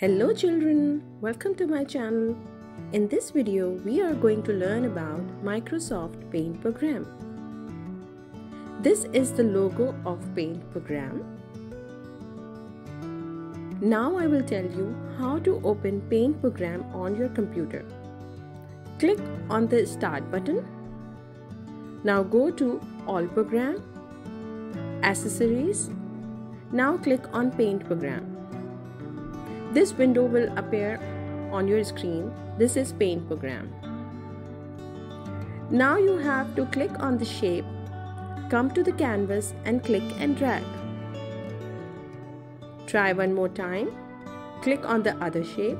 Hello children, welcome to my channel. In this video, we are going to learn about Microsoft Paint program. This is the logo of Paint program. Now I will tell you how to open Paint program on your computer. Click on the Start button. Now go to All Program, Accessories. Now click on Paint program. This window will appear on your screen. This is Paint program. Now you have to click on the shape, come to the canvas and click and drag. Try one more time. Click on the other shape,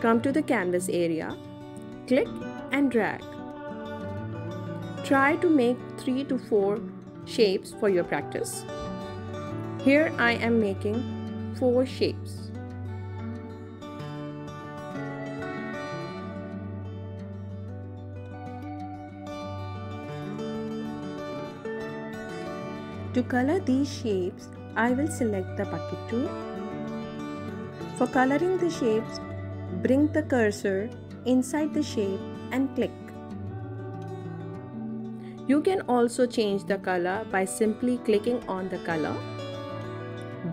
come to the canvas area, click and drag. Try to make 3 to 4 shapes for your practice. Here I am making 4 shapes. To color these shapes, I will select the bucket tool. For coloring the shapes, bring the cursor inside the shape and click. You can also change the color by simply clicking on the color.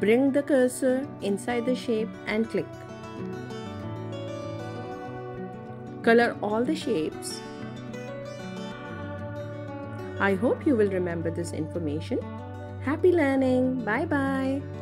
Bring the cursor inside the shape and click. Color all the shapes. I hope you will remember this information. Happy learning. Bye bye.